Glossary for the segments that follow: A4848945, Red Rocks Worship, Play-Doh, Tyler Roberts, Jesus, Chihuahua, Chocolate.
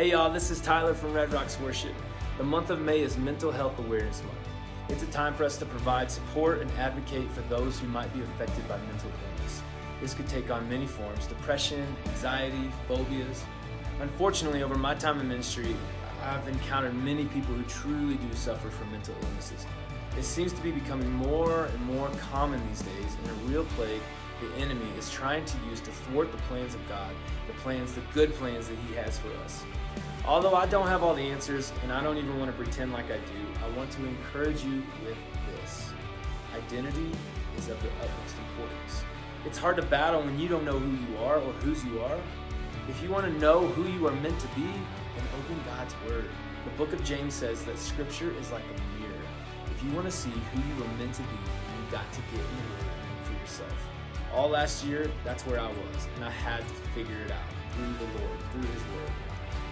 Hey y'all, this is Tyler from Red Rocks Worship. The month of May is Mental Health Awareness Month. It's a time for us to provide support and advocate for those who might be affected by mental illness. This could take on many forms: depression, anxiety, phobias. Unfortunately, over my time in ministry, I've encountered many people who truly do suffer from mental illnesses. It seems to be becoming more and more common these days, and a real plague the enemy is trying to use to thwart the plans of God, the good plans that He has for us. Although I don't have all the answers, and I don't even want to pretend like I do, I want to encourage you with this. Identity is of the utmost importance. It's hard to battle when you don't know who you are or whose you are. If you want to know who you are meant to be, then open God's Word. The book of James says that Scripture is like a mirror. If you want to see who you are meant to be, you've got to get in the Word for yourself. All last year, that's where I was, and I had to figure it out through the Lord, through His Word.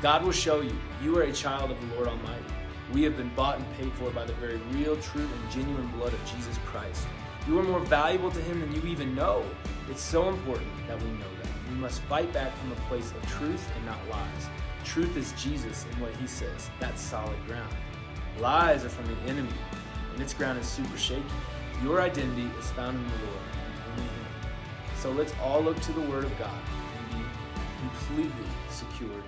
God will show you. You are a child of the Lord Almighty. We have been bought and paid for by the very real, true, and genuine blood of Jesus Christ. You are more valuable to Him than you even know. It's so important that we know that. We must fight back from a place of truth and not lies. Truth is Jesus and what He says. That's solid ground. Lies are from the enemy, and its ground is super shaky. Your identity is found in the Lord. So let's all look to the Word of God and be completely secured